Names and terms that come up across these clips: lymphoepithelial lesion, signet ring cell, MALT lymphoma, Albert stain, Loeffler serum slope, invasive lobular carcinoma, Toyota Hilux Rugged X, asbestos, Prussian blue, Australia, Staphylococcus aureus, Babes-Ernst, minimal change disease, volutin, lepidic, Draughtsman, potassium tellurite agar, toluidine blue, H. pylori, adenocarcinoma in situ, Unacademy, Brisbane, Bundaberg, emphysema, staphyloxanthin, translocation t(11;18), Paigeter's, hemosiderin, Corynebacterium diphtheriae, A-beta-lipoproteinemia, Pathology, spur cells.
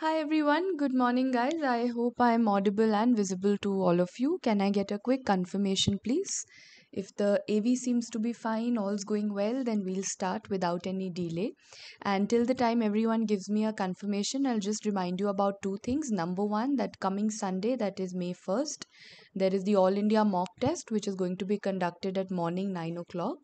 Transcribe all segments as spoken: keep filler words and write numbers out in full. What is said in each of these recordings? Hi everyone, good morning guys. I hope I am audible and visible to all of you. Can I get a quick confirmation please? If the A V seems to be fine, all's going well, then we'll start without any delay. And till the time everyone gives me a confirmation, I'll just remind you about two things. Number one, that coming Sunday, that is May first, there is the All India mock test which is going to be conducted at morning nine o'clock,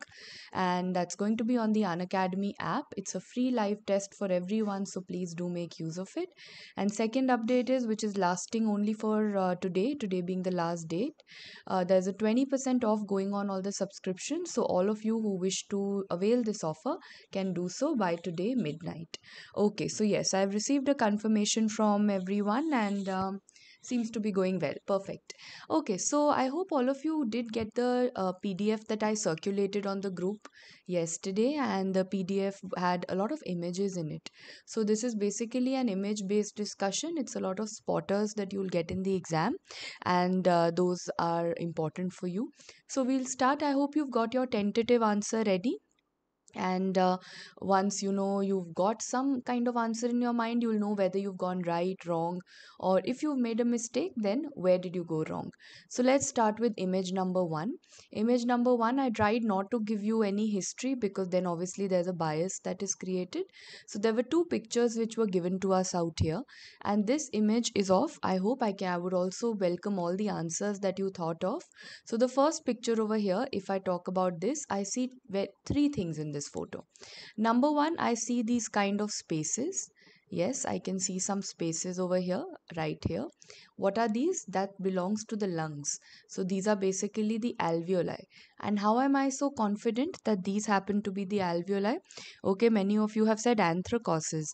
and that's going to be on the Unacademy app. It's a free live test for everyone, so please do make use of it. And second update is, which is lasting only for uh, today, today being the last date, uh, there's a twenty percent off going on all the subscriptions, so all of you who wish to avail this offer can do so by today midnight. Okay, so yes, I've received a confirmation from everyone and um, seems to be going well. Perfect. Okay, so I hope all of you did get the uh, P D F that I circulated on the group yesterday, and the P D F had a lot of images in it. So this is basically an image-based discussion. It's a lot of spotters that you'll get in the exam, and uh, those are important for you. So we'll start. I hope you've got your tentative answer ready. And uh, once you know you've got some kind of answer in your mind, you'll know whether you've gone right, wrong, or if you've made a mistake, then where did you go wrong. So let's start with image number one. Image number one, I tried not to give you any history because then obviously there's a bias that is created. So there were two pictures which were given to us out here, and this image is of, I hope I can, I would also welcome all the answers that you thought of. So the first picture over here, if I talk about this, I see three things in this photo. Number one, I see these kind of spaces. Yes, I can see some spaces over here, right here. What are these? That belongs to the lungs. So these are basically the alveoli. And how am I so confident that these happen to be the alveoli? Okay, many of you have said anthracosis.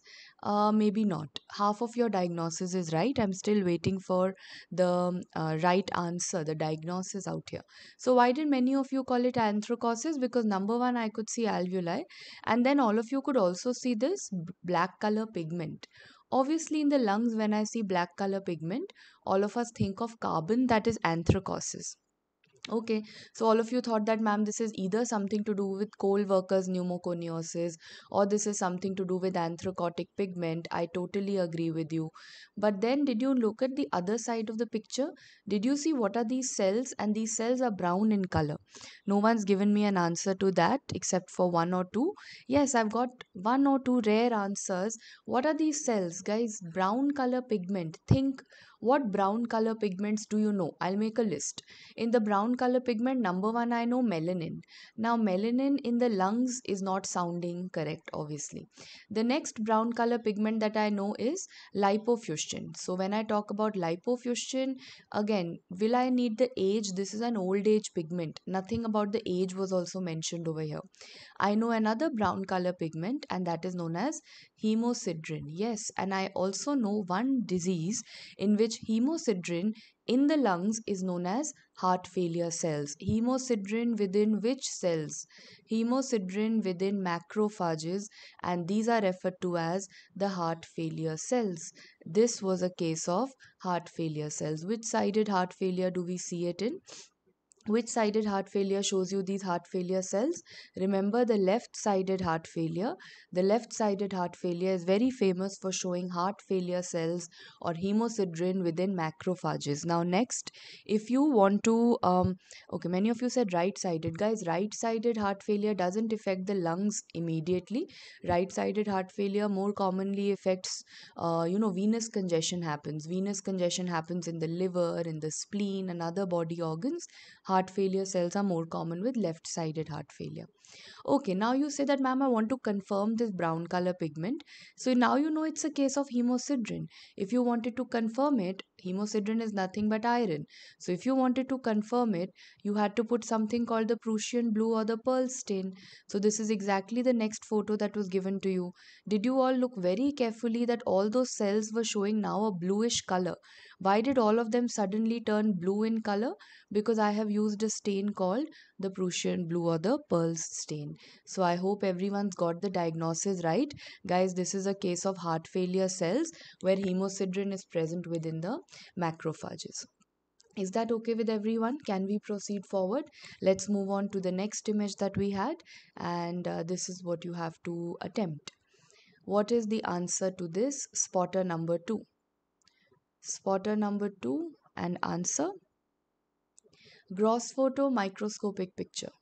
Uh, maybe not. Half of your diagnosis is right. I'm still waiting for the uh, right answer, the diagnosis out here. So why did many of you call it anthracosis? Because number one, I could see alveoli, and then all of you could also see this black color pigment. Obviously, in the lungs, when I see black color pigment, all of us think of carbon, that is anthracosis. Okay, so all of you thought that, ma'am, this is either something to do with coal workers pneumoconiosis, or this is something to do with anthracotic pigment. I totally agree with you. But then did you look at the other side of the picture? Did you see what are these cells? And these cells are brown in color. No one's given me an answer to that except for one or two. Yes, I've got one or two rare answers. What are these cells, guys? Brown color pigment. Think, what brown color pigments do you know? I'll make a list. In the brown color pigment, number one, I know melanin. Now, melanin in the lungs is not sounding correct, obviously. The next brown color pigment that I know is lipofuscin. So when I talk about lipofuscin, again, will I need the age? This is an old age pigment. Nothing about the age was also mentioned over here. I know another brown color pigment, and that is known as hemosiderin. Yes, and I also know one disease in which hemosiderin in the lungs is known as heart failure cells. Hemosiderin within which cells? Hemosiderin within macrophages, and these are referred to as the heart failure cells. This was a case of heart failure cells. Which sided heart failure do we see it in? Which-sided heart failure shows you these heart failure cells? Remember the left-sided heart failure. The left-sided heart failure is very famous for showing heart failure cells or hemosiderin within macrophages. Now next, if you want to, um, okay, many of you said right-sided. Guys, right-sided heart failure doesn't affect the lungs immediately. Right-sided heart failure more commonly affects, uh, you know, venous congestion happens. Venous congestion happens in the liver, in the spleen, and other body organs. Heart failure cells are more common with left-sided heart failure. Okay, now you say that, ma'am, I want to confirm this brown color pigment. So now you know it's a case of hemosiderin. If you wanted to confirm it, hemosiderin is nothing but iron. So if you wanted to confirm it, you had to put something called the Prussian blue or the Perls stain. So this is exactly the next photo that was given to you. Did you all look very carefully that all those cells were showing now a bluish color? Why did all of them suddenly turn blue in color? Because I have used a stain called the Prussian blue or the Perls stain. So I hope everyone's got the diagnosis right. Guys, this is a case of heart failure cells where hemosiderin is present within the macrophages. Is that okay with everyone? Can we proceed forward? Let's move on to the next image that we had, and uh, this is what you have to attempt. What is the answer to this spotter number two? Spotter number two and answer. Gross photo, microscopic picture.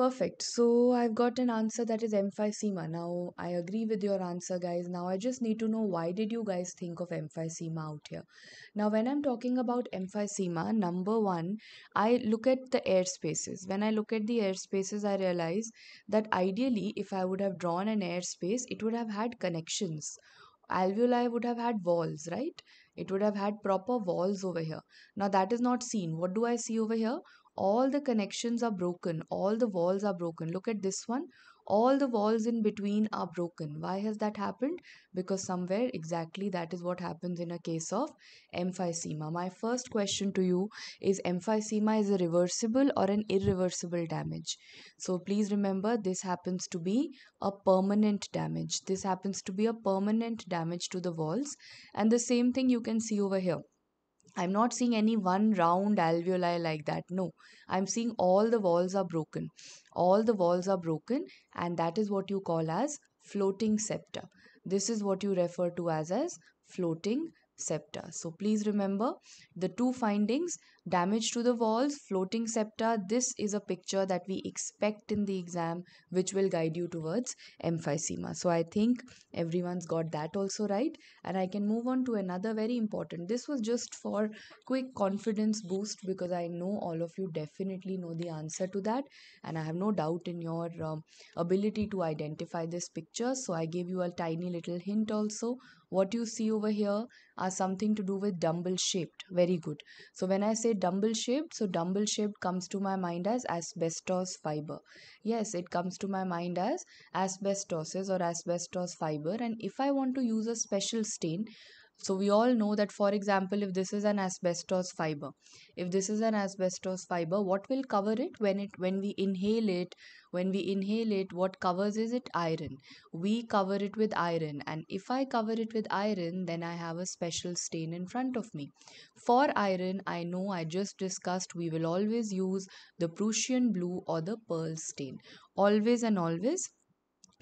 Perfect. So I've got an answer that is emphysema. Now I agree with your answer, guys. Now I just need to know, why did you guys think of emphysema out here? Now when I'm talking about emphysema, number one, I look at the air spaces. When I look at the air spaces, I realize that ideally if I would have drawn an air space, it would have had connections. Alveoli would have had walls, right? It would have had proper walls over here. Now that is not seen. What do I see over here? All the connections are broken. All the walls are broken. Look at this one. All the walls in between are broken. Why has that happened? Because somewhere exactly that is what happens in a case of emphysema. My first question to you is, emphysema is a reversible or an irreversible damage? So please remember, this happens to be a permanent damage. This happens to be a permanent damage to the walls. And the same thing you can see over here. I'm not seeing any one round alveoli like that. No, I'm seeing all the walls are broken. All the walls are broken, and that is what you call as floating septa. This is what you refer to as as floating septa. So please remember the two findings: damage to the walls, floating septa. This is a picture that we expect in the exam, which will guide you towards emphysema. So I think everyone's got that also right, and I can move on to another very important. This was just for quick confidence boost, because I know all of you definitely know the answer to that, and I have no doubt in your um, ability to identify this picture. So I gave you a tiny little hint also. What you see over here are something to do with dumbbell shaped. Very good. So when I say dumbbell shaped, so dumbbell shaped comes to my mind as asbestos fiber. Yes, it comes to my mind as asbestoses or asbestos fiber. And if I want to use a special stain, so we all know that, for example, if this is an asbestos fiber, if this is an asbestos fiber, what will cover it when it when we inhale it? When we inhale it, what covers is it? Iron. We cover it with iron. And if I cover it with iron, then I have a special stain in front of me. For iron, I know I just discussed, we will always use the Prussian blue or the Perls stain. Always and always.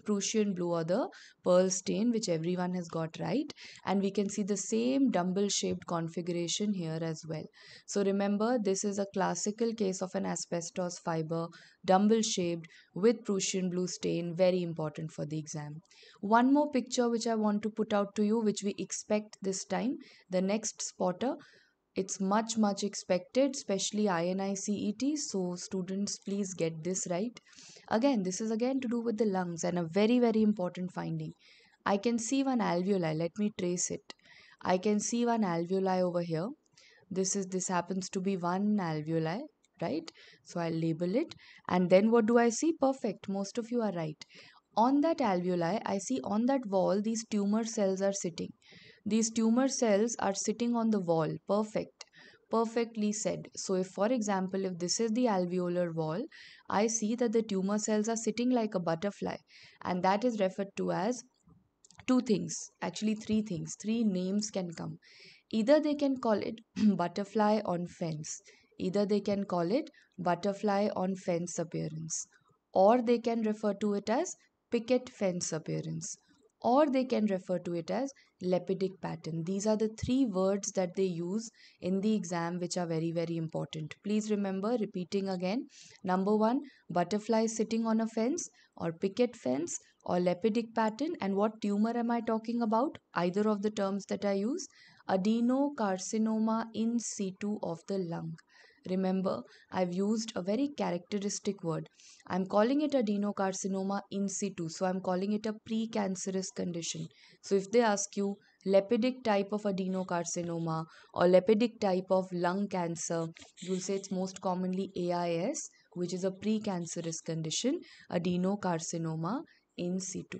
Prussian blue or the pearl stain, which everyone has got right, and we can see the same dumbbell shaped configuration here as well. So remember, this is a classical case of an asbestos fiber, dumbbell shaped with Prussian blue stain. Very important for the exam. One more picture which I want to put out to you, which we expect this time, the next spotter. It's much much expected, especially I N I C E T, so students, please get this right. Again, this is again to do with the lungs, and a very very important finding. I can see one alveoli. Let me trace it. I can see one alveoli over here. This is this happens to be one alveoli, right? So I'll label it, and then what do I see? Perfect. Most of you are right. On that alveoli, I see on that wall these tumor cells are sitting. These tumor cells are sitting on the wall. Perfect. Perfectly said. So if, for example, if this is the alveolar wall, I see that the tumor cells are sitting like a butterfly. And that is referred to as two things. Actually, three things. Three names can come. Either they can call it butterfly on fence. Either they can call it butterfly on fence appearance. Or they can refer to it as picket fence appearance. Or they can refer to it as lepidic pattern. These are the three words that they use in the exam, which are very, very important. Please remember, repeating again. Number one, butterfly sitting on a fence or picket fence or lepidic pattern. And what tumor am I talking about? Either of the terms that I use. Adenocarcinoma in situ of the lung. Remember, I've used a very characteristic word. I'm calling it adenocarcinoma in situ. So I'm calling it a precancerous condition. So if they ask you lepidic type of adenocarcinoma or lepidic type of lung cancer, you'll say it's most commonly A I S, which is a precancerous condition, adenocarcinoma in situ.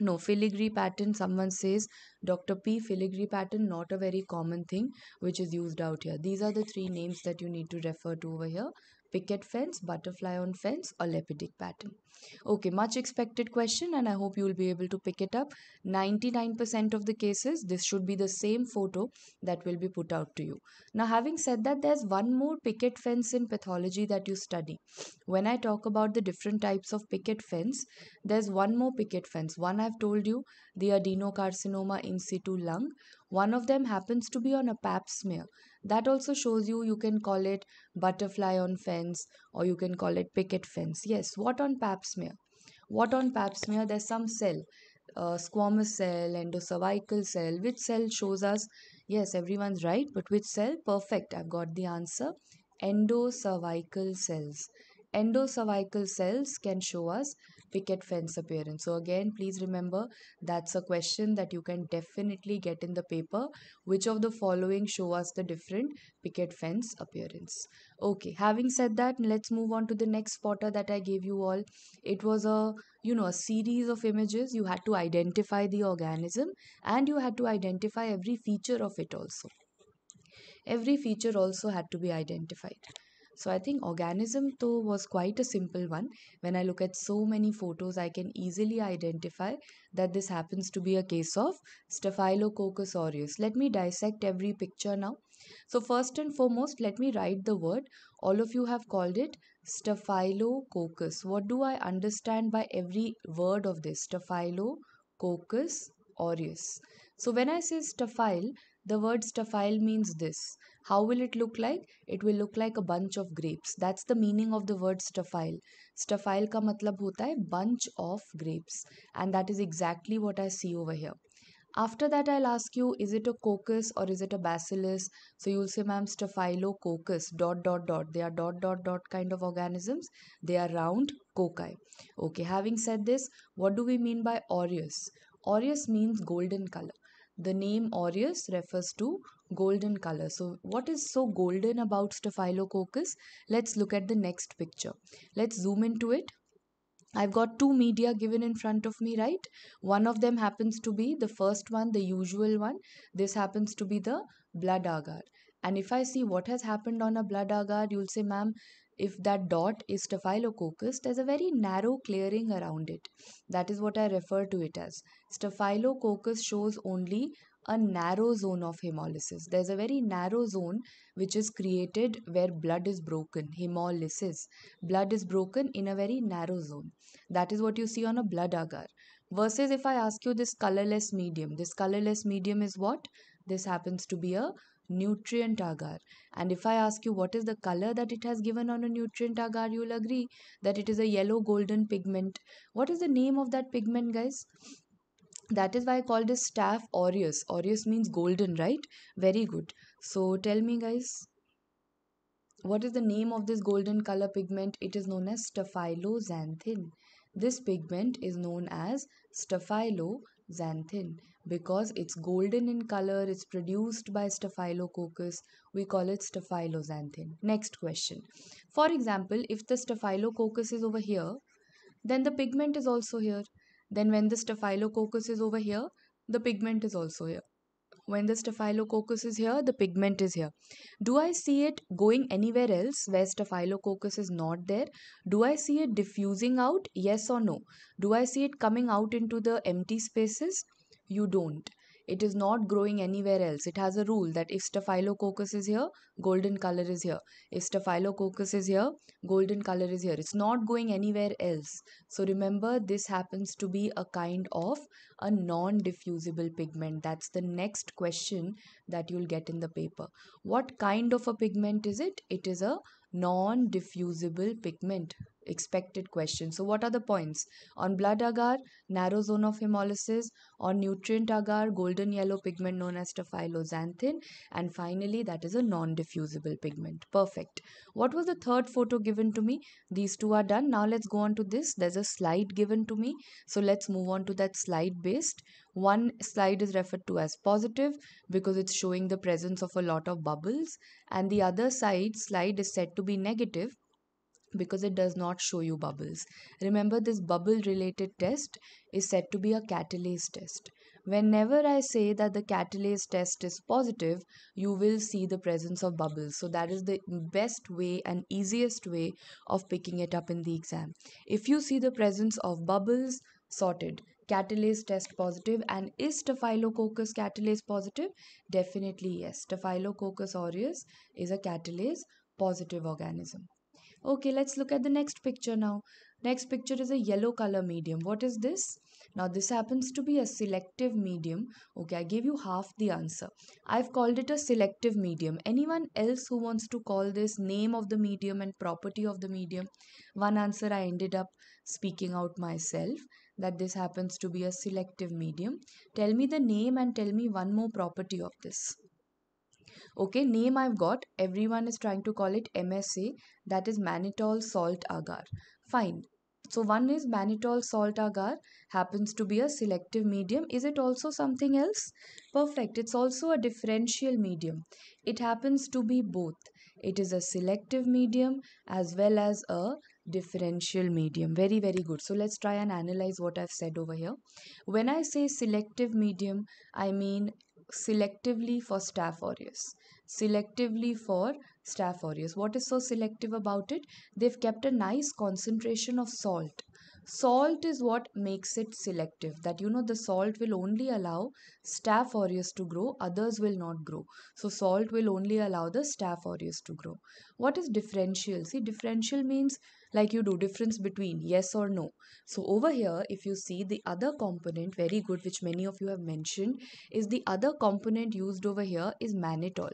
No, filigree pattern, someone says, Doctor P, filigree pattern, not a very common thing which is used out here. These are the three names that you need to refer to over here. picket fence, butterfly on fence, or lepidic pattern. Okay, much expected question, and I hope you will be able to pick it up. ninety-nine percent of the cases, this should be the same photo that will be put out to you. Now, having said that, there's one more picket fence in pathology that you study. When I talk about the different types of picket fence, there's one more picket fence. One I've told you, the adenocarcinoma in situ lung. One of them happens to be on a pap smear. That also shows you, you can call it butterfly on fence or you can call it picket fence. Yes, what on pap smear? What on pap smear? There's some cell, uh, squamous cell, endocervical cell. Which cell shows us? Yes, everyone's right, but which cell? Perfect, I've got the answer. Endocervical cells. Endocervical cells can show us picket fence appearance. So again, please remember, that's a question that you can definitely get in the paper. Which of the following show us the different picket fence appearance? Okay, having said that, let's move on to the next spotter that I gave you all. It was a, you know, a series of images. You had to identify the organism and you had to identify every feature of it also. Every feature also had to be identified. So I think organism though was quite a simple one. When I look at so many photos, I can easily identify that this happens to be a case of Staphylococcus aureus. Let me dissect every picture now. So first and foremost, let me write the word. All of you have called it Staphylococcus. What do I understand by every word of this? Staphylococcus aureus. So when I say staphyl, the word staphyl means this. How will it look like? It will look like a bunch of grapes. That's the meaning of the word staphyl. Staphyl ka matlab hota hai bunch of grapes. And that is exactly what I see over here. After that, I'll ask you, is it a coccus or is it a bacillus? So you'll say, ma'am, staphylococcus, dot, dot, dot. They are dot, dot, dot kind of organisms. They are round cocci. Okay, having said this, what do we mean by aureus? Aureus means golden color. The name aureus refers to golden color. So what is so golden about Staphylococcus? Let's look at the next picture. Let's zoom into it. I've got two media given in front of me, right? One of them happens to be the first one, the usual one. This happens to be the blood agar. And if I see what has happened on a blood agar, you'll say, ma'am, if that dot is Staphylococcus, there's a very narrow clearing around it. That is what I refer to it as. Staphylococcus shows only a narrow zone of hemolysis. There's a very narrow zone which is created where blood is broken. Hemolysis. Blood is broken in a very narrow zone. That is what you see on a blood agar. Versus if I ask you this colorless medium. This colorless medium is what? This happens to be a nutrient agar. And if I ask you what is the color that it has given on a nutrient agar, you will agree that it is a yellow golden pigment. What is the name of that pigment, guys? That is why I called it staph aureus. Aureus means golden, right? Very good. So tell me, guys, what is the name of this golden color pigment? It is known as staphyloxanthin. This pigment is known as staphyloxanthin. Because it's golden in color, it's produced by Staphylococcus, we call it Staphyloxanthin. Next question. For example, if the Staphylococcus is over here, then the pigment is also here. Then when the Staphylococcus is over here, the pigment is also here. When the Staphylococcus is here, the pigment is here. Do I see it going anywhere else where Staphylococcus is not there? Do I see it diffusing out? Yes or no? Do I see it coming out into the empty spaces? You don't. It is not growing anywhere else. It has a rule that if Staphylococcus is here, golden color is here. If Staphylococcus is here, golden color is here. It's not going anywhere else. So remember, this happens to be a kind of a non-diffusible pigment. That's the next question that you'll get in the paper. What kind of a pigment is it? It is a non-diffusible pigment. Expected question. So what are the points? On blood agar, narrow zone of hemolysis. On nutrient agar, golden yellow pigment known as staphyloxanthin. And finally, that is a non-diffusible pigment. Perfect. What was the third photo given to me? These two are done. Now let's go on to this. There's a slide given to me. So let's move on to that slide based. One slide is referred to as positive because it's showing the presence of a lot of bubbles. And the other side slide is said to be negative because it does not show you bubbles. Remember, this bubble related test is said to be a catalase test. Whenever I say that the catalase test is positive, you will see the presence of bubbles. So that is the best way and easiest way of picking it up in the exam. If you see the presence of bubbles, sorted. Catalase test positive. And is Staphylococcus catalase positive? Definitely yes. Staphylococcus aureus is a catalase positive organism. Okay, let's look at the next picture now. Next picture is a yellow color medium. What is this? Now, this happens to be a selective medium. Okay, I gave you half the answer. I've called it a selective medium. Anyone else who wants to call this name of the medium and property of the medium? One answer I ended up speaking out myself, that this happens to be a selective medium. Tell me the name and tell me one more property of this. Okay, name I've got. Everyone is trying to call it M S A. That is mannitol salt agar. Fine. So one is mannitol salt agar. Happens to be a selective medium. Is it also something else? Perfect. It's also a differential medium. It happens to be both. It is a selective medium as well as a differential medium. Very, very good. So let's try and analyze what I've said over here. When I say selective medium, I mean selectively for Staph aureus. Selectively for Staph aureus. What is so selective about it? They've kept a nice concentration of salt. Salt is what makes it selective. That, you know, the salt will only allow Staph aureus to grow. Others will not grow. So salt will only allow the Staph aureus to grow. What is differential? See, differential means like you do, difference between yes or no. So over here, if you see the other component, very good, which many of you have mentioned, is the other component used over here is mannitol.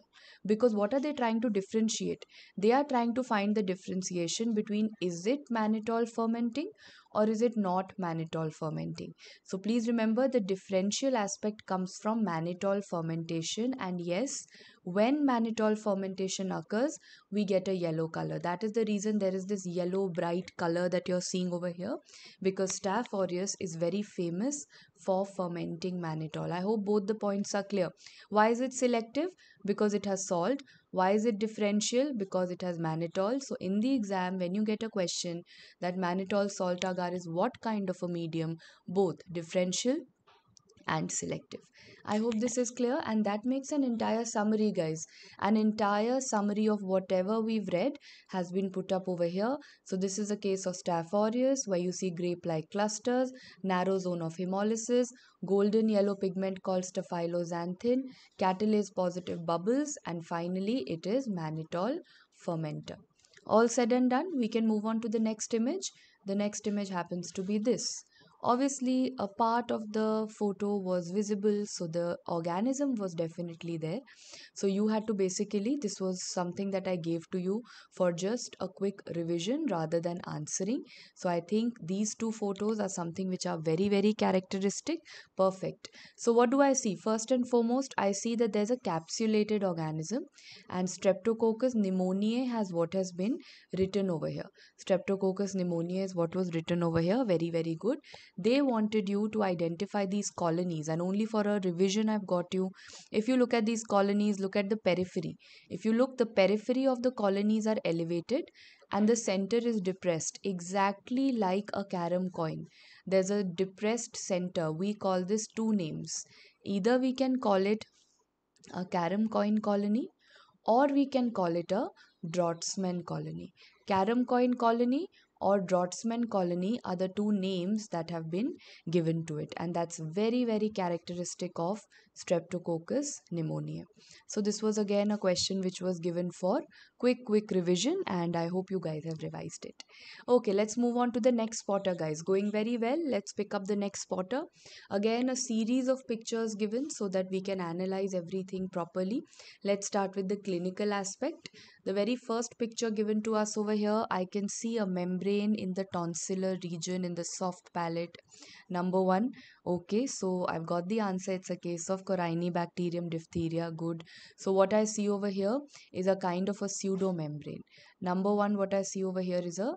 Because what are they trying to differentiate? They are trying to find the differentiation between is it mannitol fermenting or is it not mannitol fermenting. So please remember, the differential aspect comes from mannitol fermentation, and yes, when mannitol fermentation occurs, we get a yellow color. That is the reason there is this yellow bright color that you're seeing over here, because Staph aureus is very famous for fermenting mannitol. I hope both the points are clear. Why is it selective? Because it has salt. Why is it differential? Because it has mannitol. So in the exam, when you get a question that mannitol salt agar is what kind of a medium, both differential and selective. I hope this is clear, and that makes an entire summary, guys. An entire summary of whatever we've read has been put up over here. So this is a case of Staph aureus where you see grape-like clusters, narrow zone of hemolysis, golden yellow pigment called staphyloxanthin, catalase positive bubbles, and finally it is mannitol fermenter. All said and done, we can move on to the next image. The next image happens to be this. Obviously, a part of the photo was visible, so the organism was definitely there. So you had to basically, this was something that I gave to you for just a quick revision rather than answering. So I think these two photos are something which are very, very characteristic. Perfect. So what do I see? First and foremost, I see that there's a capsulated organism, and Streptococcus pneumoniae has what has been written over here. Streptococcus pneumoniae is what was written over here. Very, very good. They wanted you to identify these colonies, and only for a revision I've got you. If you look at these colonies, look at the periphery. If you look, the periphery of the colonies are elevated and the center is depressed, exactly like a carom coin. There's a depressed center. We call this two names. Either we can call it a carom coin colony or we can call it a Draughtsman colony. Carom coin colony or Draughtsman colony are the two names that have been given to it, and that's very, very characteristic of Streptococcus pneumoniae. So this was again a question which was given for quick, quick revision, and I hope you guys have revised it. Okay, let's move on to the next spotter, guys. Going very well. Let's pick up the next spotter. Again, a series of pictures given so that we can analyze everything properly. Let's start with the clinical aspect. The very first picture given to us over here, I can see a membrane in the tonsillar region in the soft palate. Number one. Okay, so I've got the answer. It's a case of Corynebacterium diphtheriae. Good. So what I see over here is a kind of a pseudomembrane. Number one, what I see over here is a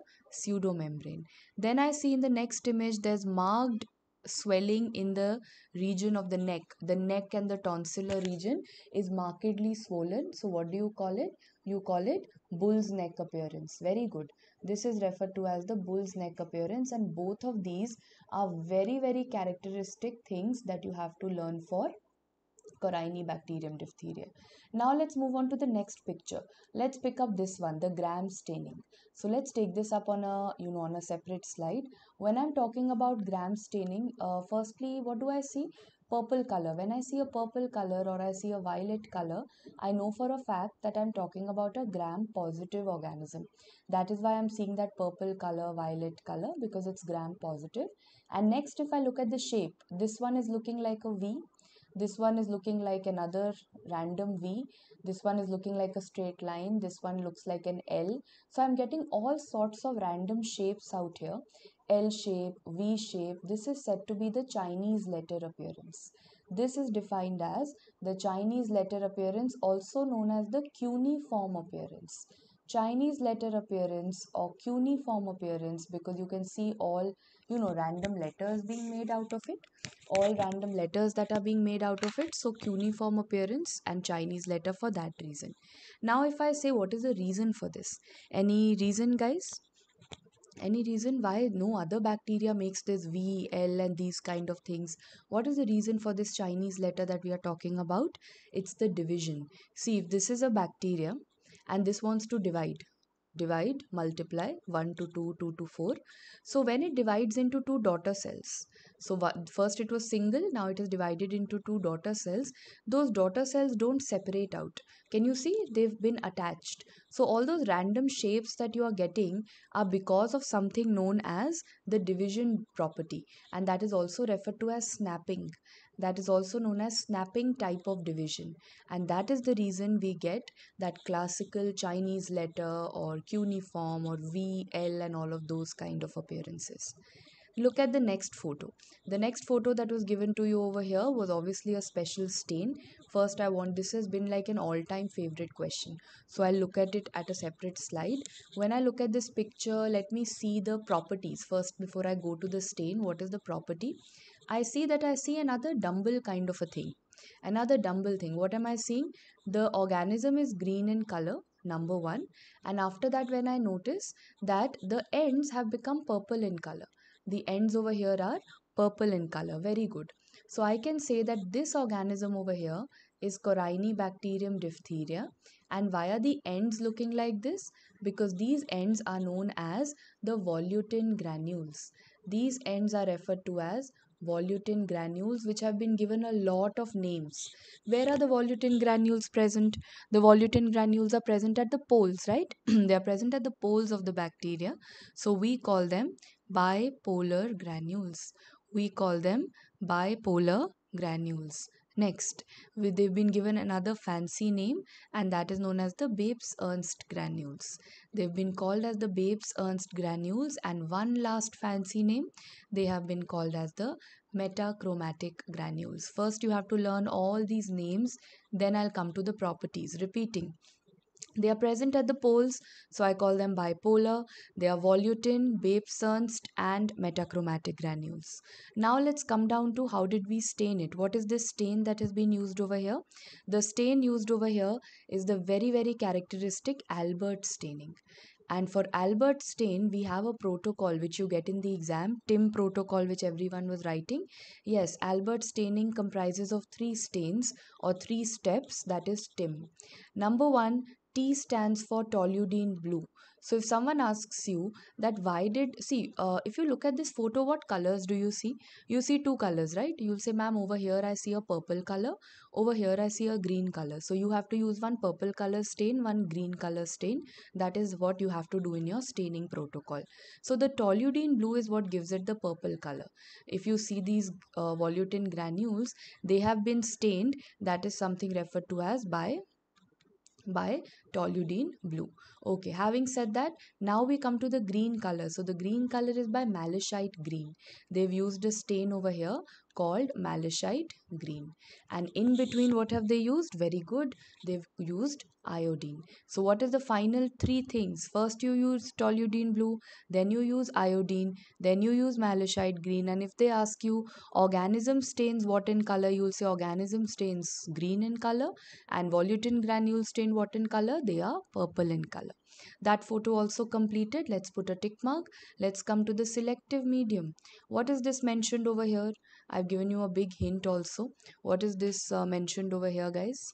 pseudomembrane. Then I see in the next image there's marked swelling in the region of the neck. The neck and the tonsillar region is markedly swollen. So what do you call it? You call it bull's neck appearance. Very good. This is referred to as the bull's neck appearance, and both of these are very, very characteristic things that you have to learn for Corynebacterium diphtheriae. Now let's move on to the next picture. Let's pick up this one, the gram staining. So let's take this up on a, you know, on a separate slide. When I'm talking about gram staining, uh, firstly, what do I see? Purple color. When I see a purple color or I see a violet color, I know for a fact that I'm talking about a gram positive organism. That is why I'm seeing that purple color, violet color, because it's gram positive. And next, if I look at the shape, this one is looking like a V. This one is looking like another random V. This one is looking like a straight line. This one looks like an L. So I'm getting all sorts of random shapes out here. L shape, V shape. This is said to be the Chinese letter appearance. This is defined as the Chinese letter appearance, also known as the cuneiform appearance. Chinese letter appearance or cuneiform appearance, because you can see all, you know, random letters being made out of it. All random letters that are being made out of it. So cuneiform appearance and Chinese letter for that reason. Now if I say what is the reason for this? Any reason, guys? Any reason why no other bacteria makes this V, L and these kind of things? What is the reason for this Chinese letter that we are talking about? It's the division. See, if this is a bacteria and this wants to divide. Divide, multiply, one to two, two to four. So when it divides into two daughter cells, so one, first it was single, now it is divided into two daughter cells. Those daughter cells don't separate out. Can you see? They've been attached. So all those random shapes that you are getting are because of something known as the division property. And that is also referred to as snapping. That is also known as snapping type of division. And that is the reason we get that classical Chinese letter or cuneiform or V, L and all of those kind of appearances. Look at the next photo. The next photo that was given to you over here was obviously a special stain. First, I want, this has been like an all-time favorite question. So I'll look at it at a separate slide. When I look at this picture, let me see the properties. First, before I go to the stain, what is the property? I see that I see another dumbbell kind of a thing. Another dumbbell thing. What am I seeing? The organism is green in color, number one. And after that, when I notice that the ends have become purple in color. The ends over here are purple in color. Very good. So I can say that this organism over here is Corynebacterium diphtheriae. And why are the ends looking like this? Because these ends are known as the volutin granules. These ends are referred to as volutin granules, which have been given a lot of names. Where are the volutin granules present? The volutin granules are present at the poles, right? They are present at the poles of the bacteria. So we call them bipolar granules. We call them bipolar granules. Next, they've been given another fancy name, and that is known as the Babes-Ernst granules. They've been called as the Babes-Ernst granules, and one last fancy name, they have been called as the metachromatic granules. First, you have to learn all these names, then I'll come to the properties. Repeating. They are present at the poles, so I call them bipolar. They are volutin, Babes-Ernst and metachromatic granules. Now let's come down to how did we stain it. What is this stain that has been used over here? The stain used over here is the very, very characteristic Albert staining. And for Albert stain, we have a protocol which you get in the exam, T I M protocol, which everyone was writing. Yes, Albert staining comprises of three stains or three steps, that is T I M. Number one, T stands for toluidine blue. So if someone asks you that why did, see, uh, if you look at this photo, what colors do you see? You see two colors, right? You'll say, ma'am, over here I see a purple color. Over here I see a green color. So you have to use one purple color stain, one green color stain. That is what you have to do in your staining protocol. So the toluidine blue is what gives it the purple color. If you see these uh, volutin granules, they have been stained. That is something referred to as by by toluidine blue. Okay, having said that, now we come to the green color. So the green color is by malachite green. They've used a stain over here called malachite green. And in between, what have they used? Very good. They've used iodine. So what is the final three things? First you use toluidine blue, then you use iodine, then you use malachite green. And if they ask you organism stains what in color, you'll say organism stains green in color, and volutin granules stain what in color? They are purple in color. That photo also completed. Let's put a tick mark. Let's come to the selective medium. What is this mentioned over here? I've given you a big hint also. What is this uh, mentioned over here, guys?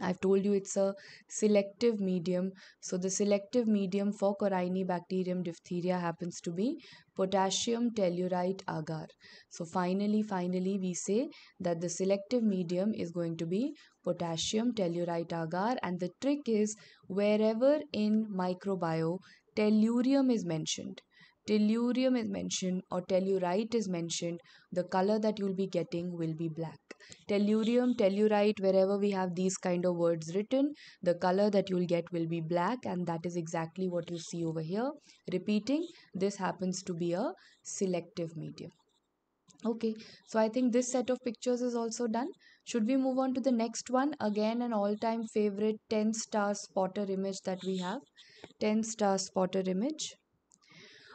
I've told you it's a selective medium. So the selective medium for Corynebacterium diphtheriae happens to be potassium tellurite agar. So finally, finally, we say that the selective medium is going to be potassium tellurite agar. And the trick is wherever in microbiome tellurium is mentioned, tellurium is mentioned or tellurite is mentioned, the color that you'll be getting will be black. Tellurium, tellurite, wherever we have these kind of words written, the color that you'll get will be black, and that is exactly what you see over here. Repeating, this happens to be a selective medium. Okay, so I think this set of pictures is also done. Should we move on to the next one? Again, an all-time favorite ten star spotter image that we have. ten star spotter image.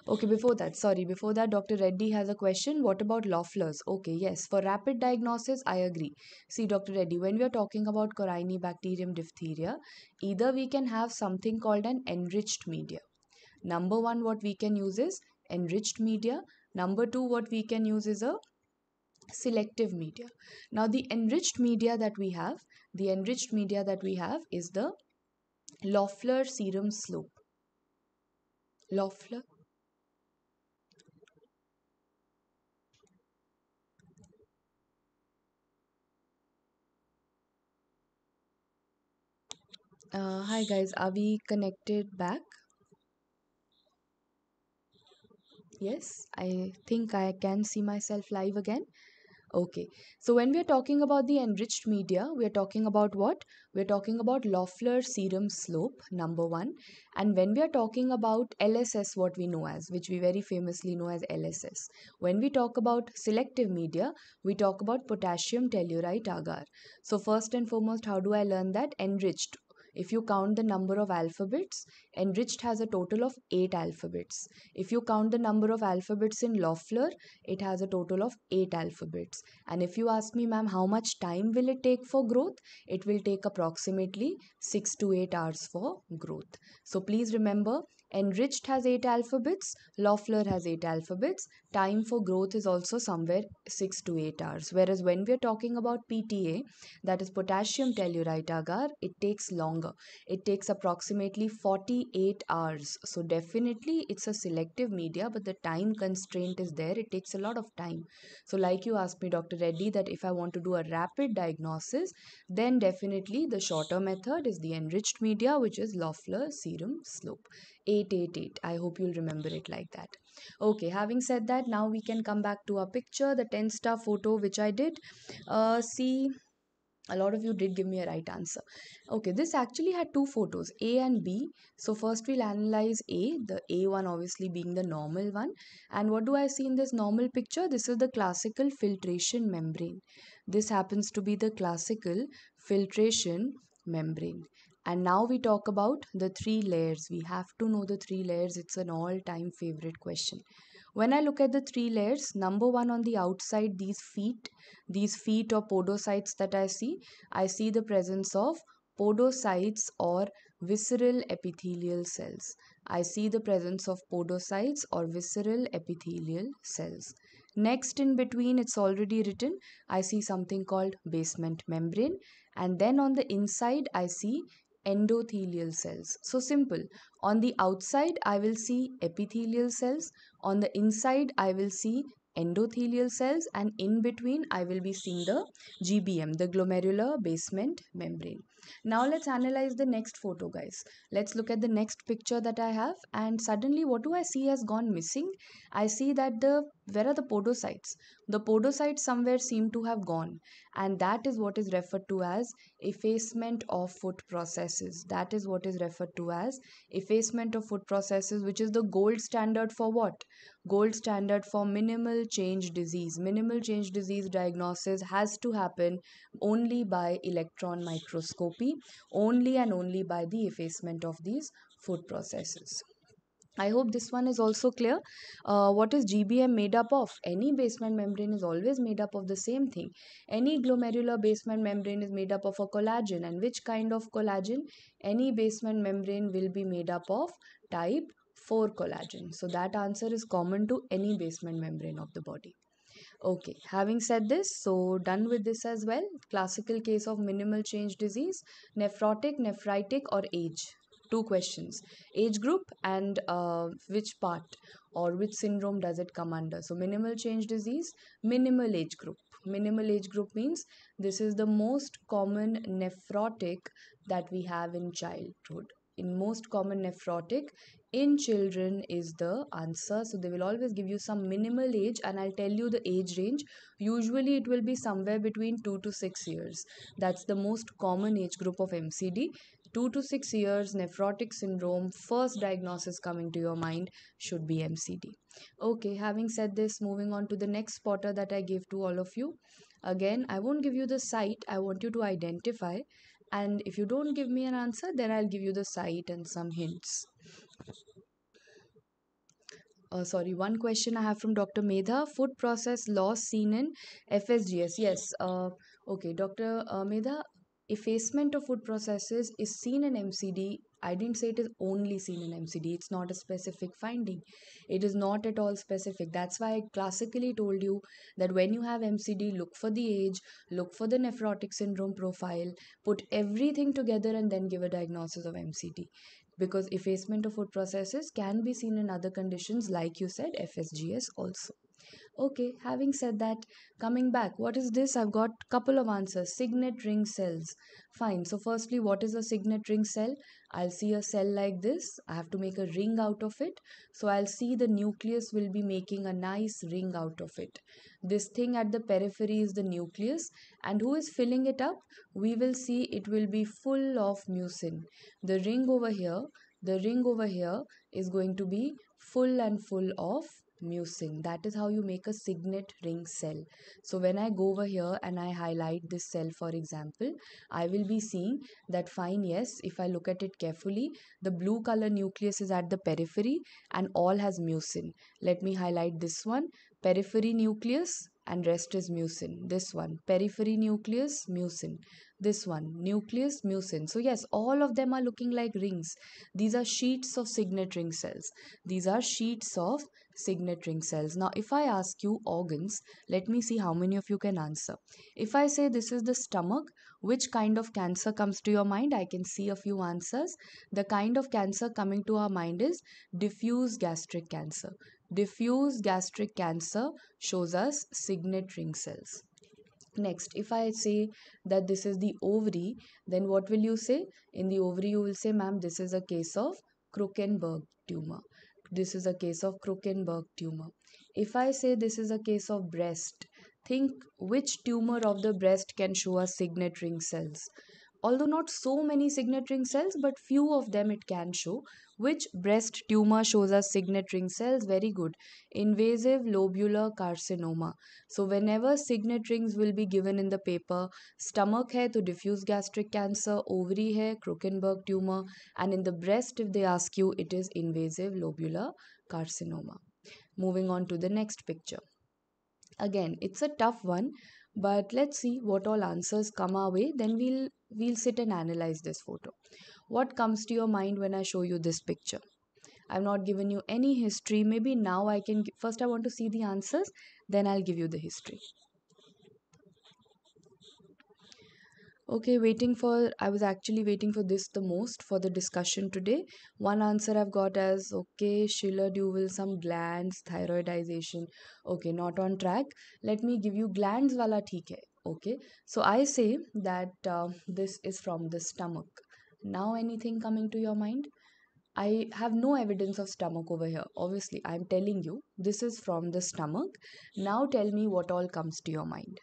Okay, before that, sorry, before that, Doctor Reddy has a question. What about Loeffler's? Okay, yes, for rapid diagnosis, I agree. See, Doctor Reddy, when we are talking about Corynebacterium diphtheria, either we can have something called an enriched media. Number one, what we can use is enriched media. Number two, what we can use is a selective media. Now, the enriched media that we have, the enriched media that we have is the Loeffler serum slope. Loeffler. Uh, hi guys, are we connected back? Yes, I think I can see myself live again. Okay, so when we are talking about the enriched media, we are talking about what? We are talking about Loeffler serum slope, number one. And when we are talking about L S S, what we know as, which we very famously know as L S S. When we talk about selective media, we talk about potassium tellurite agar. So first and foremost, how do I learn that? Enriched. If you count the number of alphabets, enriched has a total of eight alphabets. If you count the number of alphabets in Loeffler, it has a total of eight alphabets. And if you ask me, ma'am, how much time will it take for growth? It will take approximately six to eight hours for growth. So please remember, enriched has eight alphabets, Loeffler has eight alphabets. Time for growth is also somewhere six to eight hours. Whereas when we are talking about P T A, that is potassium tellurite agar, it takes longer. It takes approximately forty-eight hours. So definitely it's a selective media, but the time constraint is there. It takes a lot of time. So like you asked me, Doctor Reddy, that if I want to do a rapid diagnosis, then definitely the shorter method is the enriched media, which is Loeffler serum slope. eight eight eight. I hope you'll remember it like that. Okay, having said that, now we can come back to our picture, the ten star photo which I did. Uh, see, a lot of you did give me a right answer. Okay, this actually had two photos, A and B. So first we'll analyze A, the A one obviously being the normal one. And what do I see in this normal picture? This is the classical filtration membrane. This happens to be the classical filtration membrane. And now we talk about the three layers. We have to know the three layers. It's an all-time favorite question. When I look at the three layers, number one on the outside, these feet, these feet or podocytes that I see, I see the presence of podocytes or visceral epithelial cells. I see the presence of podocytes or visceral epithelial cells. Next in between, it's already written, I see something called basement membrane. And then on the inside, I see endothelial cells. So simple. On the outside, I will see epithelial cells. On the inside, I will see endothelial cells. And in between, I will be seeing the G B M, the glomerular basement membrane. Now, let's analyze the next photo, guys. Let's look at the next picture that I have. And suddenly, what do I see has gone missing? I see that the, where are the podocytes? The podocytes somewhere seem to have gone. And that is what is referred to as effacement of foot processes. That is what is referred to as effacement of foot processes, which is the gold standard for what? Gold standard for minimal change disease. Minimal change disease diagnosis has to happen only by electron microscopy, only and only by the effacement of these foot processes. I hope this one is also clear. Uh, what is G B M made up of? Any basement membrane is always made up of the same thing. Any glomerular basement membrane is made up of a collagen. And which kind of collagen? Any basement membrane will be made up of type four collagen. So that answer is common to any basement membrane of the body. Okay, having said this, so done with this as well. Classical case of minimal change disease, nephrotic, nephritic or age. Two questions, age group and uh, which part or which syndrome does it come under. So minimal change disease, minimal age group. Minimal age group means this is the most common nephrotic that we have in childhood. In most common nephrotic in children is the answer. So they will always give you some minimal age and I'll tell you the age range. Usually it will be somewhere between two to six years. That's the most common age group of M C D. two to six years, nephrotic syndrome, first diagnosis coming to your mind should be M C D. Okay, having said this, moving on to the next spotter that I give to all of you. Again, I won't give you the site, I want you to identify. And if you don't give me an answer, then I'll give you the site and some hints. Uh, sorry, one question I have from Doctor Medha. Food process loss seen in F S G S. Yes, uh, okay, Doctor Uh, Medha. Effacement of food processes is seen in M C D. I didn't say it is only seen in M C D. It's not a specific finding. It is not at all specific. That's why I classically told you that when you have M C D, look for the age, look for the nephrotic syndrome profile, put everything together and then give a diagnosis of M C D. Because effacement of food processes can be seen in other conditions like you said, F S G S also. Okay, having said that, coming back, what is this? I've got a couple of answers. Signet ring cells. Fine. So firstly, what is a signet ring cell? I'll see a cell like this. I have to make a ring out of it. So I'll see the nucleus will be making a nice ring out of it. This thing at the periphery is the nucleus. And who is filling it up? We will see it will be full of mucin. The ring over here, the ring over here is going to be full and full of mucin. That is how you make a signet ring cell. So when I go over here and I highlight this cell, for example, I will be seeing that fine, yes, if I look at it carefully, the blue color nucleus is at the periphery and all has mucin. Let me highlight this one, periphery nucleus and rest is mucin. This one, periphery nucleus, mucin. This one, nucleus, mucin. So yes, all of them are looking like rings. These are sheets of signet ring cells. These are sheets of signet ring cells. Now, if I ask you organs, let me see how many of you can answer. If I say this is the stomach, which kind of cancer comes to your mind? I can see a few answers. The kind of cancer coming to our mind is diffuse gastric cancer. Diffuse gastric cancer shows us signet ring cells. Next, if I say that this is the ovary, then what will you say? In the ovary, you will say, ma'am, this is a case of Krukenberg tumor. This is a case of Krukenberg tumor. If I say this is a case of breast, think which tumor of the breast can show us signet ring cells. Although not so many signet ring cells, but few of them it can show. Which breast tumor shows us signet ring cells? Very good. Invasive lobular carcinoma. So whenever signet rings will be given in the paper, stomach hai to diffuse gastric cancer, ovary hai, Krukenberg tumor, and in the breast if they ask you, it is invasive lobular carcinoma. Moving on to the next picture. Again, it's a tough one, but let's see what all answers come our way. Then we'll We'll sit and analyze this photo. What comes to your mind when I show you this picture? I've not given you any history. Maybe now I can... First I want to see the answers. Then I'll give you the history. Okay, waiting for... I was actually waiting for this the most for the discussion today. One answer I've got as, okay, Schiller Duval, some glands, thyroidization. Okay, not on track. Let me give you glands wala theek hai. Okay, so I say that uh, this is from the stomach. Now anything coming to your mind? I have no evidence of stomach over here. Obviously, I'm telling you, this is from the stomach. Now tell me what all comes to your mind.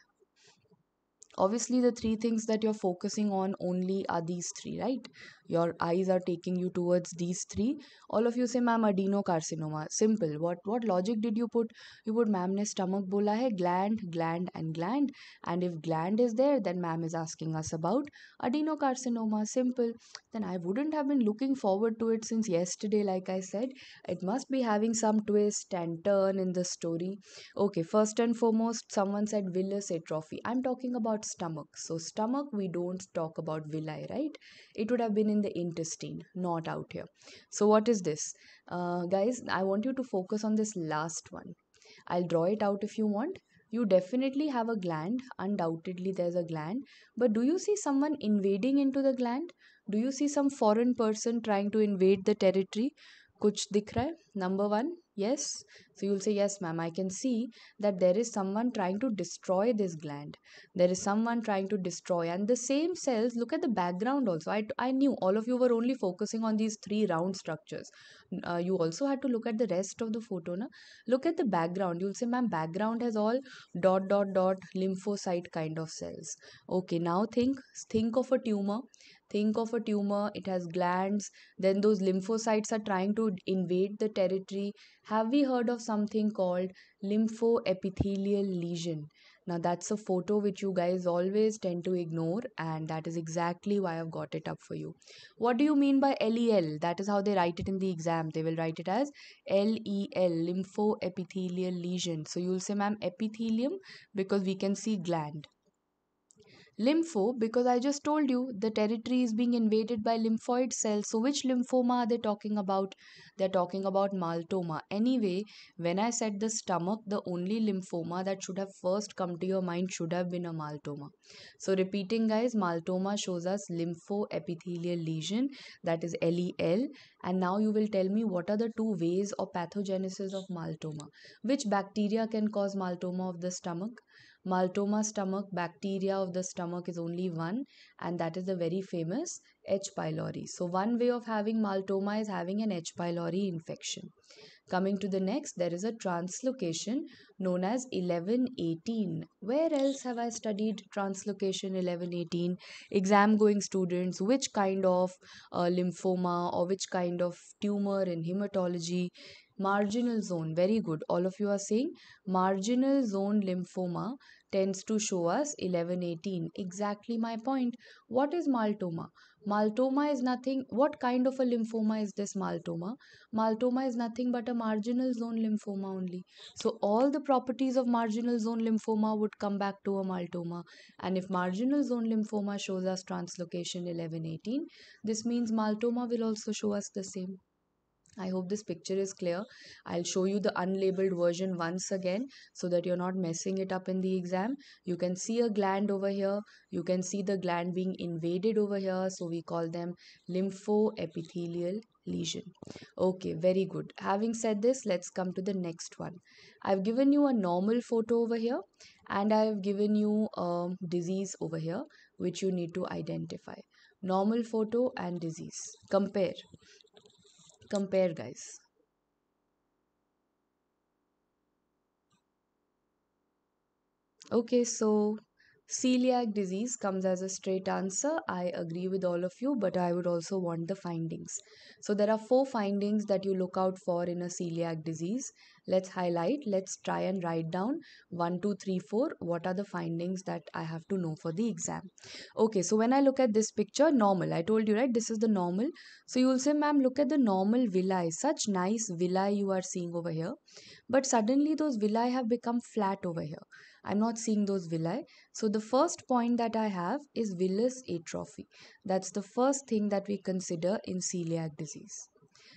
obviously the three things that you're focusing on only are these three, right? Your eyes are taking you towards these three. All of you say, ma'am, adenocarcinoma. Simple. What what logic did you put? You put, ma'am ne stomach bola hai, gland, gland and gland. And if gland is there, then ma'am is asking us about adenocarcinoma. Simple. Then I wouldn't have been looking forward to it since yesterday, like I said. It must be having some twist and turn in the story. Okay, first and foremost, someone said villus atrophy. I'm talking about stomach. So stomach, we don't talk about villi, right? It would have been in the intestine, not out here. So what is this? Uh, guys, I want you to focus on this last one. I'll draw it out if you want. You definitely have a gland. Undoubtedly, there's a gland. But do you see someone invading into the gland? Do you see some foreign person trying to invade the territory? Kuch dikh raha hai? Number one. Yes. So you'll say, yes, ma'am, I can see that there is someone trying to destroy this gland. There is someone trying to destroy. And the same cells, look at the background also. I, I knew all of you were only focusing on these three round structures. Uh, you also had to look at the rest of the photo. Na? Look at the background. You'll say, ma'am, background has all dot, dot, dot, lymphocyte kind of cells. Okay, now think, think of a tumor. Think of a tumor. It has glands. Then those lymphocytes are trying to invade the territory. Have we heard of something called lymphoepithelial lesion? Now that's a photo which you guys always tend to ignore, and that is exactly why I've got it up for you. What do you mean by L E L? That is how they write it in the exam. They will write it as L E L, lymphoepithelial lesion. So you'll say, ma'am, epithelium, because we can see gland. Lympho, because I just told you the territory is being invaded by lymphoid cells. So which lymphoma are they talking about? They're talking about maltoma. Anyway, when I said the stomach, the only lymphoma that should have first come to your mind should have been a maltoma. So repeating, guys, maltoma shows us lymphoepithelial lesion, that is L E L. And now you will tell me, what are the two ways or pathogenesis of maltoma? Which bacteria can cause maltoma of the stomach? Maltoma stomach bacteria of the stomach is only one, and that is the very famous H. pylori. So one way of having maltoma is having an H. pylori infection. Coming to the next, there is a translocation known as eleven eighteen. Where else have I studied translocation eleven eighteen? Exam going students, which kind of uh, lymphoma or which kind of tumor in hematology? Marginal zone, very good. All of you are saying marginal zone lymphoma tends to show us eleven eighteen. Exactly my point. What is maltoma? Maltoma is nothing. What kind of a lymphoma is this maltoma? Maltoma is nothing but a marginal zone lymphoma only. So all the properties of marginal zone lymphoma would come back to a maltoma. And if marginal zone lymphoma shows us translocation eleven eighteen, this means maltoma will also show us the same. I hope this picture is clear. I'll show you the unlabeled version once again so that you're not messing it up in the exam. You can see a gland over here. You can see the gland being invaded over here. So we call them lymphoepithelial lesion. Okay, very good. Having said this, let's come to the next one. I've given you a normal photo over here, and I've given you a disease over here which you need to identify. Normal photo and disease. Compare. Compare, guys. Okay, so celiac disease comes as a straight answer. I agree with all of you, but I would also want the findings. So there are four findings that you look out for in a celiac disease. Let's highlight. Let's try and write down one, two, three, four. What are the findings that I have to know for the exam? Okay, so when I look at this picture, normal. I told you, right? This is the normal. So you will say, ma'am, look at the normal villi. Such nice villi you are seeing over here. But suddenly those villi have become flat over here. I'm not seeing those villi. So the first point that I have is villus atrophy. That's the first thing that we consider in celiac disease.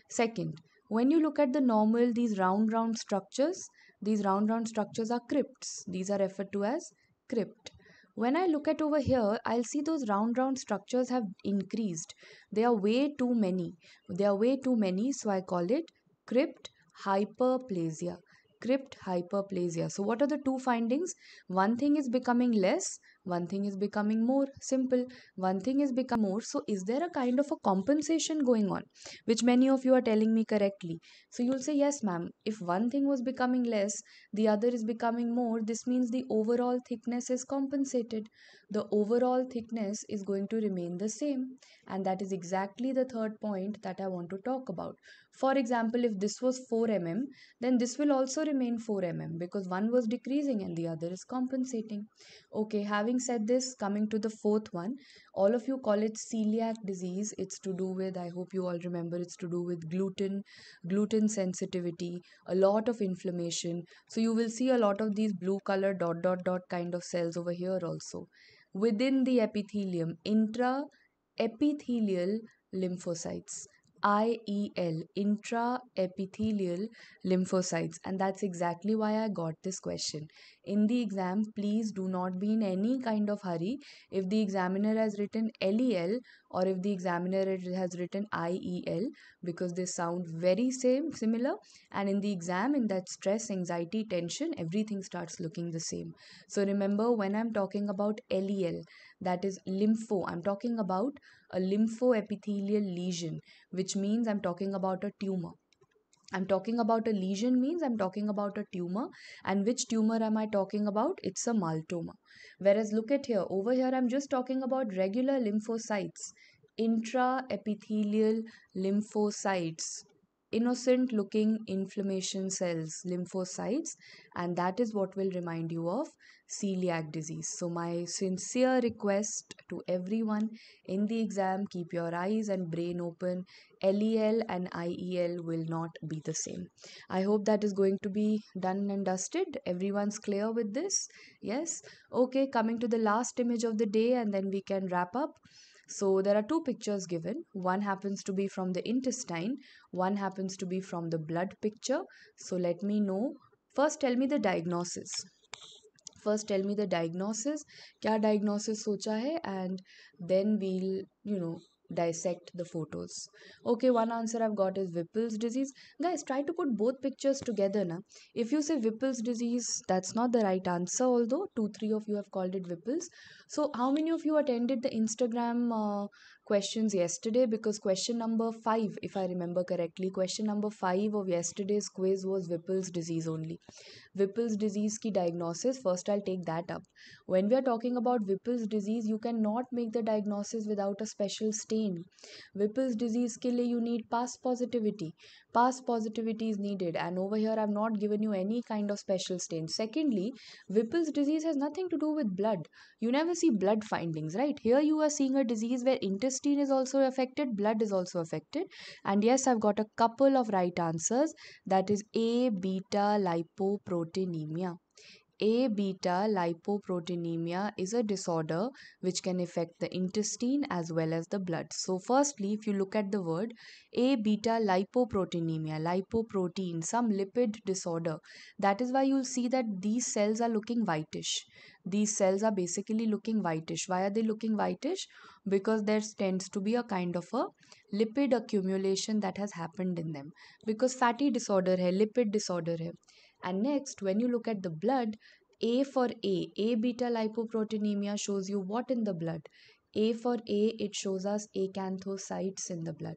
Second, when you look at the normal, these round round structures, these round round structures are crypts. These are referred to as crypt. When I look at over here, I'll see those round round structures have increased. They are way too many. They are way too many, so I call it crypt hyperplasia. Crypt hyperplasia. So what are the two findings? One thing is becoming less, One thing is becoming more simple. One thing is become more. So is there a kind of a compensation going on, which many of you are telling me correctly? So you'll say, yes ma'am, if one thing was becoming less, the other is becoming more, this means the overall thickness is compensated. The overall thickness is going to remain the same. And that is exactly the third point that I want to talk about. For example, if this was four millimeters, then this will also remain four millimeters because one was decreasing and the other is compensating. Okay, having said this, coming to the fourth one, all of you call it celiac disease. It's to do with, I hope you all remember, it's to do with gluten, gluten sensitivity, a lot of inflammation. So you will see a lot of these blue color dot dot dot kind of cells over here also. Within the epithelium, intraepithelial lymphocytes. I E L, intraepithelial lymphocytes, and that's exactly why I got this question. In the exam, please do not be in any kind of hurry. If the examiner has written L E L or if the examiner has written I E L, because they sound very same, similar, and in the exam, in that stress, anxiety, tension, everything starts looking the same. So remember, when I'm talking about L E L, that is lympho, I'm talking about a lymphoepithelial lesion, which means I'm talking about a tumor. I'm talking about a lesion means I'm talking about a tumor. And which tumor am I talking about? It's a maltoma. Whereas look at here, over here I'm just talking about regular lymphocytes, intraepithelial lymphocytes, innocent looking inflammation cells, lymphocytes, and that is what will remind you of celiac disease. So my sincere request to everyone, in the exam, keep your eyes and brain open. L E L and I E L will not be the same. I hope that is going to be done and dusted. Everyone's clear with this? Yes? Okay, coming to the last image of the day and then we can wrap up. So there are two pictures given. One happens to be from the intestine. One happens to be from the blood picture. So let me know. First tell me the diagnosis. First tell me the diagnosis. Kya diagnosis socha hai? And then we'll, you know, dissect the photos. Okay, one answer I've got is Whipple's disease. Guys, try to put both pictures together na. If you say Whipple's disease, that's not the right answer, although two, three of you have called it Whipple's. So how many of you attended the Instagram uh, questions yesterday? Because question number five, if I remember correctly, question number five of yesterday's quiz was Whipple's disease only. Whipple's disease ki diagnosis, first I'll take that up. When we are talking about Whipple's disease, you cannot make the diagnosis without a special stain. Whipple's disease ke liye you need P A S positivity. P A S positivity is needed, and over here I've not given you any kind of special stain. Secondly, Whipple's disease has nothing to do with blood. You never see blood findings, right? Here you are seeing a disease where intestine is also affected, blood is also affected, and yes, I've got a couple of right answers. That is A beta lipoproteinemia. A beta lipoproteinemia is a disorder which can affect the intestine as well as the blood. So firstly, if you look at the word A beta lipoproteinemia, lipoprotein, some lipid disorder, that is why you'll see that these cells are looking whitish. These cells are basically looking whitish. Why are they looking whitish? Because there tends to be a kind of a lipid accumulation that has happened in them. Because fatty disorder hai, lipid disorder hai. And next, when you look at the blood, A for A, A beta lipoproteinemia shows you what in the blood? A for A, it shows us acanthocytes in the blood.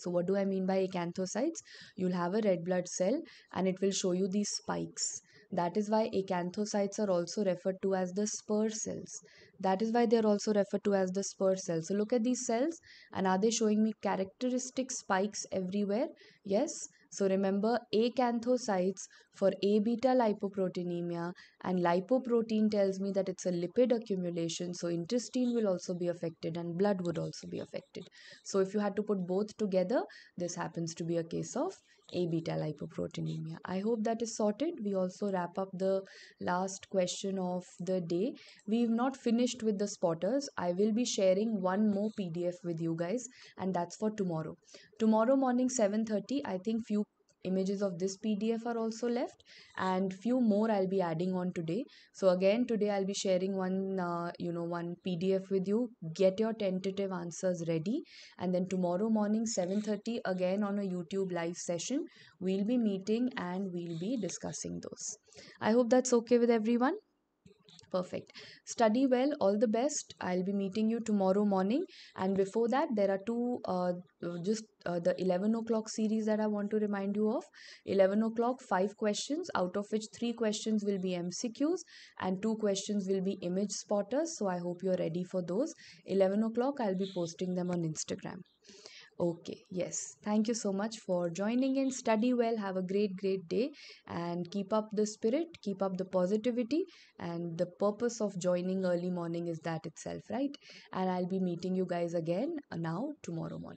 So what do I mean by acanthocytes? You'll have a red blood cell and it will show you these spikes. That is why acanthocytes are also referred to as the spur cells. That is why they are also referred to as the spur cells. So look at these cells, and are they showing me characteristic spikes everywhere? Yes. So remember, acanthocytes for A beta lipoproteinemia, and lipoprotein tells me that it's a lipid accumulation, so intestine will also be affected and blood would also be affected. So if you had to put both together, this happens to be a case of A beta lipoproteinemia. I hope that is sorted. We also wrap up the last question of the day. We've not finished with the spotters. I will be sharing one more P D F with you guys, and that's for tomorrow. Tomorrow morning seven thirty, I think few images of this P D F are also left, and few more I'll be adding on today. So again, today I'll be sharing one, uh, you know, one P D F with you. Get your tentative answers ready, and then tomorrow morning seven thirty again on a YouTube live session, we'll be meeting and we'll be discussing those. I hope that's okay with everyone. Perfect. Study well. All the best. I'll be meeting you tomorrow morning. And before that, there are two, uh, just uh, the eleven o'clock series that I want to remind you of. eleven o'clock, five questions, out of which three questions will be M C Qs and two questions will be image spotters. So I hope you're ready for those. eleven o'clock, I'll be posting them on Instagram. Okay, yes. Thank you so much for joining in. Study well. Have a great, great day. And keep up the spirit. Keep up the positivity. And the purpose of joining early morning is that itself, right? And I'll be meeting you guys again now tomorrow morning.